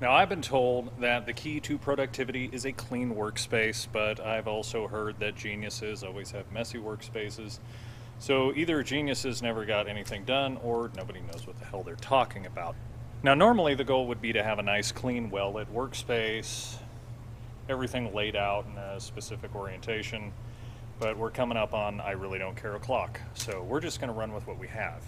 Now, I've been told that the key to productivity is a clean workspace, but I've also heard that geniuses always have messy workspaces. So either geniuses never got anything done, or nobody knows what the hell they're talking about. Now, normally the goal would be to have a nice, clean, well-lit workspace, everything laid out in a specific orientation, but we're coming up on I really don't care o'clock, so we're just gonna run with what we have.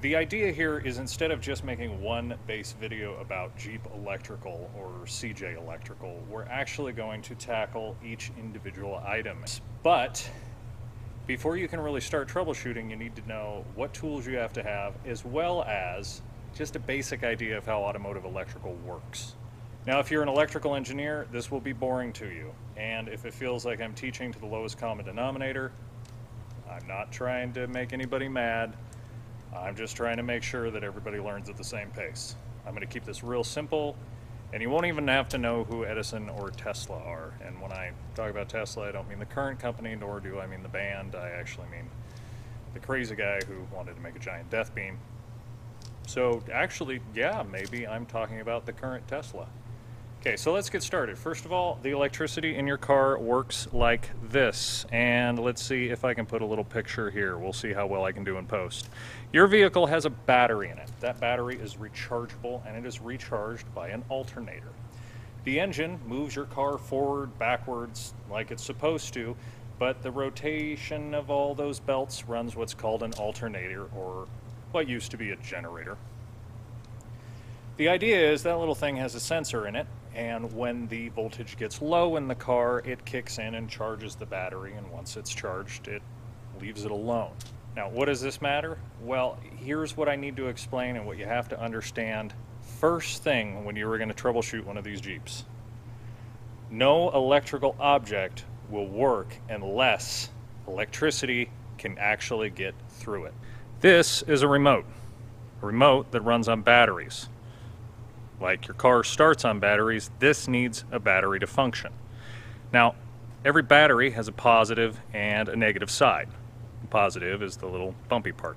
The idea here is, instead of just making one base video about Jeep Electrical or CJ Electrical, we're actually going to tackle each individual item. But before you can really start troubleshooting, you need to know what tools you have to have, as well as just a basic idea of how automotive electrical works. Now, if you're an electrical engineer, this will be boring to you. And if it feels like I'm teaching to the lowest common denominator, I'm not trying to make anybody mad. I'm just trying to make sure that everybody learns at the same pace. I'm going to keep this real simple, and you won't even have to know who Edison or Tesla are. And when I talk about Tesla, I don't mean the current company, nor do I mean the band. I actually mean the crazy guy who wanted to make a giant death beam. So actually, yeah, maybe I'm talking about the current Tesla. Okay, so let's get started. First of all, the electricity in your car works like this. And let's see if I can put a little picture here. We'll see how well I can do in post. Your vehicle has a battery in it. That battery is rechargeable, and it is recharged by an alternator. The engine moves your car forward, backwards, like it's supposed to, but the rotation of all those belts runs what's called an alternator, or what used to be a generator. The idea is that little thing has a sensor in it, and when the voltage gets low in the car, it kicks in and charges the battery, and once it's charged, it leaves it alone. Now, what does this matter? Well, here's what I need to explain and what you have to understand first thing when you are going to troubleshoot one of these Jeeps. No electrical object will work unless electricity can actually get through it. This is a remote that runs on batteries. Like your car starts on batteries, this needs a battery to function. Now, every battery has a positive and a negative side. The positive is the little bumpy part.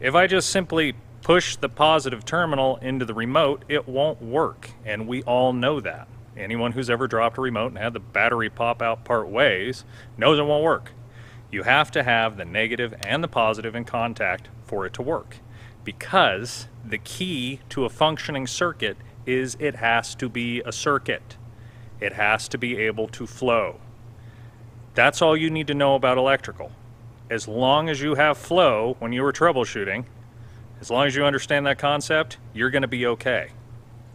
If I just simply push the positive terminal into the remote, it won't work, and we all know that. Anyone who's ever dropped a remote and had the battery pop out part ways knows it won't work. You have to have the negative and the positive in contact for it to work, because the key to a functioning circuit is it has to be a circuit. It has to be able to flow. That's all you need to know about electrical. As long as you have flow when you are troubleshooting, as long as you understand that concept, you're going to be okay.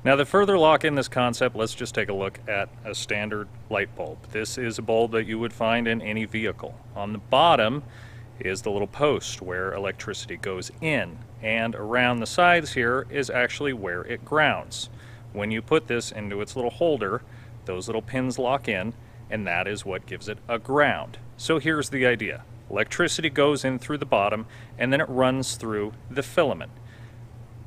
Now, to further lock in this concept, let's just take a look at a standard light bulb. This is a bulb that you would find in any vehicle. On the bottom is the little post where electricity goes in, and around the sides here is actually where it grounds. When you put this into its little holder, those little pins lock in, and that is what gives it a ground. So here's the idea. Electricity goes in through the bottom, and then it runs through the filament.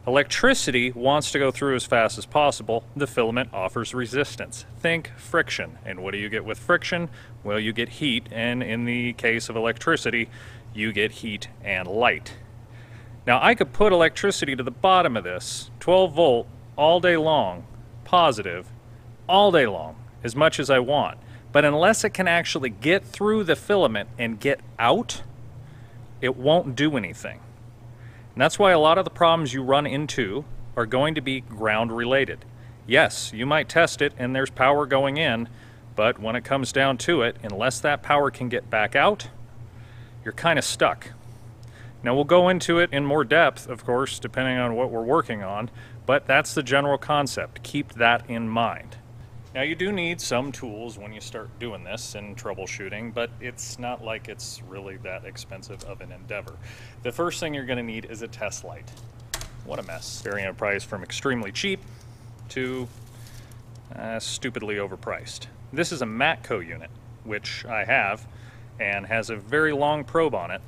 Electricity wants to go through as fast as possible. The filament offers resistance. Think friction. And what do you get with friction? Well, you get heat, and in the case of electricity, you get heat and light. Now, I could put electricity to the bottom of this, 12 volt, all day long, positive, all day long, as much as I want. But unless it can actually get through the filament and get out, it won't do anything. And that's why a lot of the problems you run into are going to be ground related. Yes, you might test it and there's power going in, but when it comes down to it, unless that power can get back out, you're kind of stuck. Now, we'll go into it in more depth, of course, depending on what we're working on, but that's the general concept. Keep that in mind. Now, you do need some tools when you start doing this and troubleshooting, but it's not like it's really that expensive of an endeavor. The first thing you're going to need is a test light. What a mess. Varying in price from extremely cheap to stupidly overpriced. This is a Matco unit, which I have, and has a very long probe on it,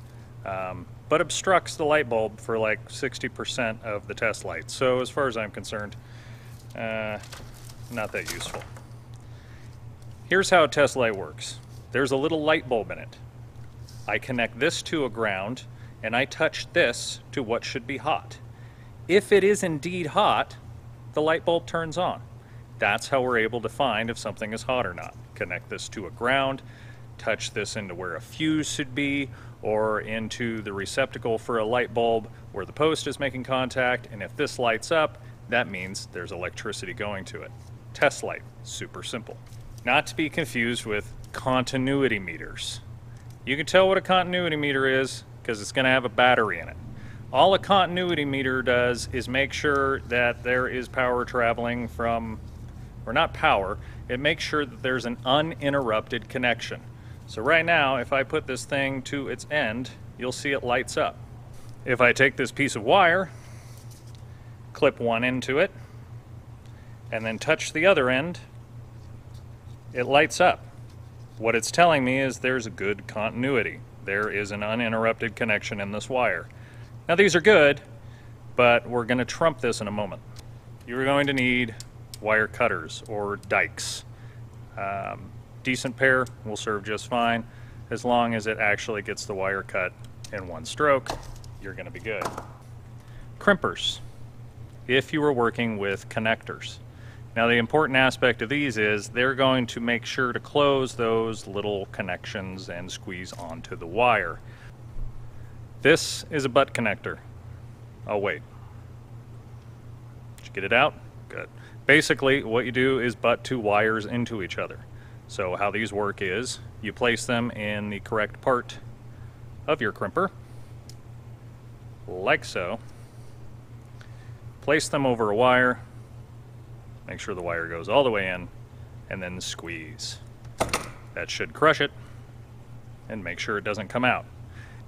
but obstructs the light bulb for like 60% of the test light. So as far as I'm concerned, not that useful. Here's how a test light works. There's a little light bulb in it. I connect this to a ground, and I touch this to what should be hot. If it is indeed hot, the light bulb turns on. That's how we're able to find if something is hot or not. Connect this to a ground, touch this into where a fuse should be, or into the receptacle for a light bulb where the post is making contact, and if this lights up, that means there's electricity going to it. Test light, super simple. Not to be confused with continuity meters. You can tell what a continuity meter is because it's going to have a battery in it. All a continuity meter does is make sure that there is power traveling from, or not power, it makes sure that there's an uninterrupted connection. So right now, if I put this thing to its end, you'll see it lights up. If I take this piece of wire, clip one into it, and then touch the other end, it lights up. What it's telling me is there's a good continuity. There is an uninterrupted connection in this wire. Now these are good, but we're going to trump this in a moment. You're going to need wire cutters or dikes. Decent pair will serve just fine. As long as it actually gets the wire cut in one stroke, you're going to be good. Crimpers, if you were working with connectors. Now the important aspect of these is they're going to make sure to close those little connections and squeeze onto the wire. This is a butt connector. Oh wait, did you get it out? Good. Basically what you do is butt two wires into each other. So how these work is you place them in the correct part of your crimper, like so. Place them over a wire, make sure the wire goes all the way in, and then squeeze. That should crush it and make sure it doesn't come out.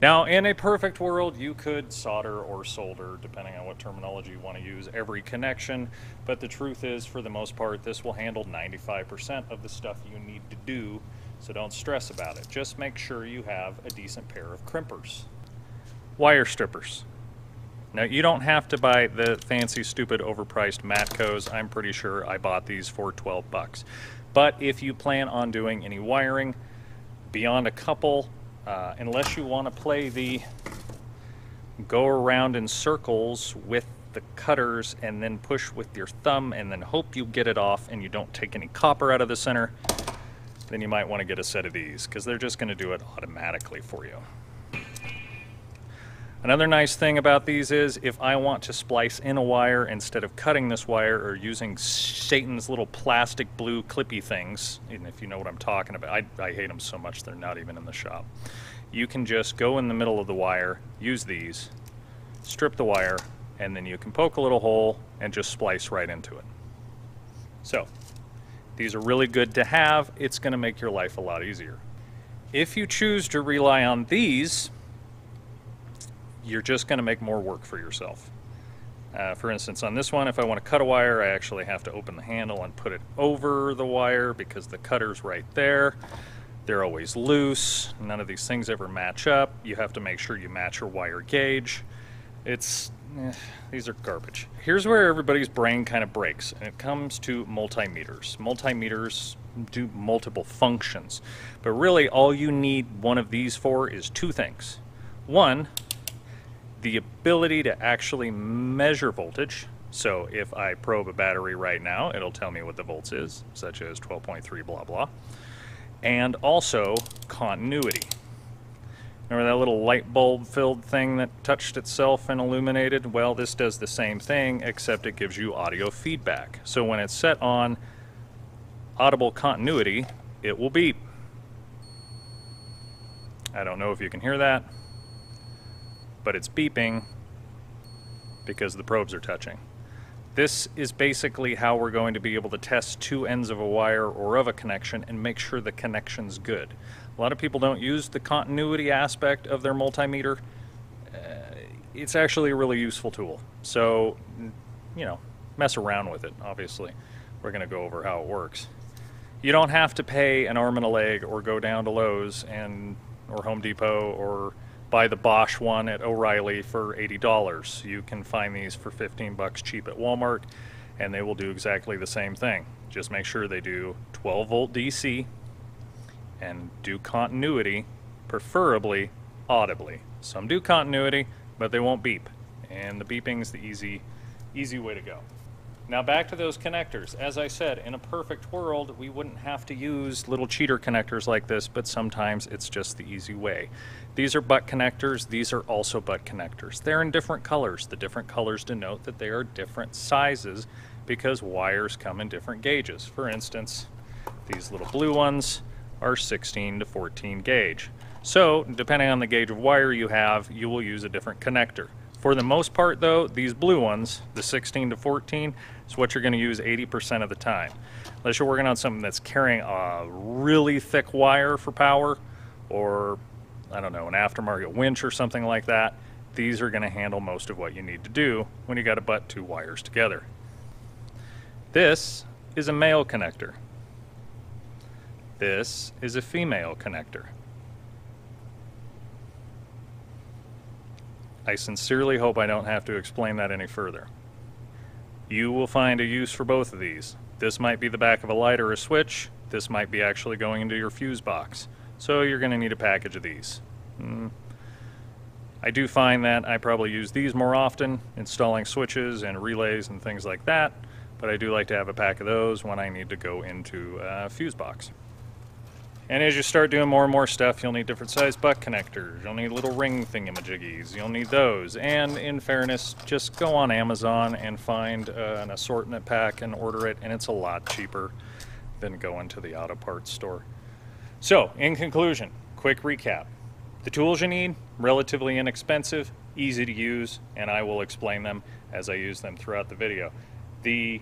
Now, in a perfect world, you could solder or solder, depending on what terminology you want to use, every connection. But the truth is, for the most part, this will handle 95% of the stuff you need to do, so don't stress about it. Just make sure you have a decent pair of crimpers. Wire strippers. Now, you don't have to buy the fancy, stupid, overpriced Matcos. I'm pretty sure I bought these for 12 bucks. But if you plan on doing any wiring beyond a couple, unless you want to play the go around in circles with the cutters and then push with your thumb and then hope you get it off and you don't take any copper out of the center, then you might want to get a set of these because they're just going to do it automatically for you. Another nice thing about these is if I want to splice in a wire instead of cutting this wire or using Satan's little plastic blue clippy things, and if you know what I'm talking about, I hate them so much they're not even in the shop. You can just go in the middle of the wire, use these, strip the wire, and then you can poke a little hole and just splice right into it. So, these are really good to have. It's going to make your life a lot easier. If you choose to rely on these, you're just going to make more work for yourself. For instance, on this one, if I want to cut a wire, I actually have to open the handle and put it over the wire because the cutter's right there. They're always loose. None of these things ever match up. You have to make sure you match your wire gauge. These are garbage. Here's where everybody's brain kind of breaks, and it comes to multimeters. Multimeters do multiple functions, but really all you need one of these for is two things. One, the ability to actually measure voltage. So if I probe a battery right now, it'll tell me what the volts is, such as 12.3 blah blah. And also continuity. Remember that little light bulb filled thing that touched itself and illuminated? Well, this does the same thing, except it gives you audio feedback. So when it's set on audible continuity, it will beep. I don't know if you can hear that, but it's beeping because the probes are touching. This is basically how we're going to be able to test two ends of a wire or of a connection and make sure the connection's good. A lot of people don't use the continuity aspect of their multimeter. It's actually a really useful tool. So, you know, mess around with it, obviously. We're gonna go over how it works. You don't have to pay an arm and a leg or go down to Lowe's or Home Depot or buy the Bosch one at O'Reilly for $80. You can find these for 15 bucks cheap at Walmart, and they will do exactly the same thing. Just make sure they do 12 volt DC and do continuity, preferably audibly. Some do continuity, but they won't beep, and the beeping's the easy way to go. Now back to those connectors. As I said, in a perfect world, we wouldn't have to use little cheater connectors like this, but sometimes it's just the easy way. These are butt connectors. These are also butt connectors. They're in different colors. The different colors denote that they are different sizes because wires come in different gauges. For instance, these little blue ones are 16 to 14 gauge. So depending on the gauge of wire you have, you will use a different connector. For the most part though, these blue ones, the 16 to 14, is what you're gonna use 80% of the time. Unless you're working on something that's carrying a really thick wire for power, or I don't know, an aftermarket winch or something like that, these are gonna handle most of what you need to do when you gotta butt two wires together. This is a male connector. This is a female connector. I sincerely hope I don't have to explain that any further. You will find a use for both of these. This might be the back of a light or a switch. This might be actually going into your fuse box. So you're going to need a package of these. I do find that I probably use these more often, installing switches and relays and things like that, but I do like to have a pack of those when I need to go into a fuse box. And as you start doing more and more stuff, you'll need different size butt connectors, you'll need little ring thingamajiggies, you'll need those. And in fairness, just go on Amazon and find an assortment pack and order it, and it's a lot cheaper than going to the auto parts store. So in conclusion, quick recap. The tools you need, relatively inexpensive, easy to use, and I will explain them as I use them throughout the video. The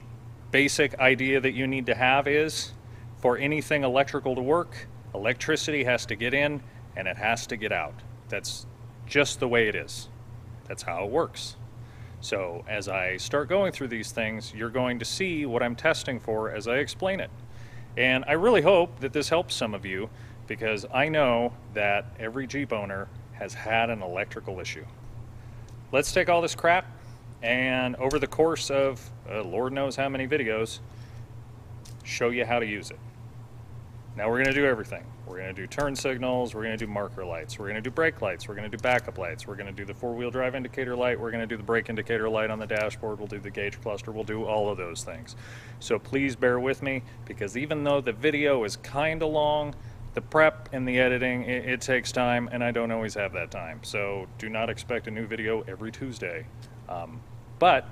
basic idea that you need to have is, for anything electrical to work, electricity has to get in and it has to get out. That's just the way it is. That's how it works. So as I start going through these things, you're going to see what I'm testing for as I explain it. And I really hope that this helps some of you, because I know that every Jeep owner has had an electrical issue. Let's take all this crap, and over the course of Lord knows how many videos, show you how to use it. Now we're going to do everything. We're going to do turn signals, we're going to do marker lights, we're going to do brake lights, we're going to do backup lights, we're going to do the four-wheel drive indicator light, we're going to do the brake indicator light on the dashboard, we'll do the gauge cluster, we'll do all of those things. So please bear with me, because even though the video is kind of long, the prep and the editing, it takes time, and I don't always have that time. So do not expect a new video every Tuesday. But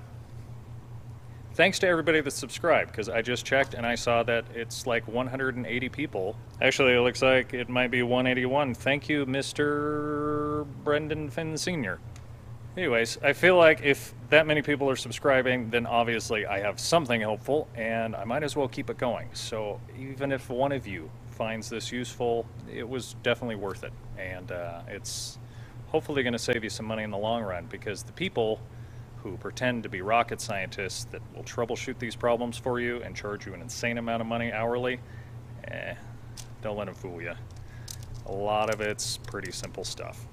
thanks to everybody that subscribed, because I just checked and I saw that it's like 180 people. Actually, it looks like it might be 181. Thank you, Mr. Brendan Finn Sr. Anyways, I feel like if that many people are subscribing, then obviously I have something helpful, and I might as well keep it going. So even if one of you finds this useful, it was definitely worth it. And it's hopefully going to save you some money in the long run, because the people who pretend to be rocket scientists that will troubleshoot these problems for you and charge you an insane amount of money hourly, don't let them fool you. A lot of it's pretty simple stuff.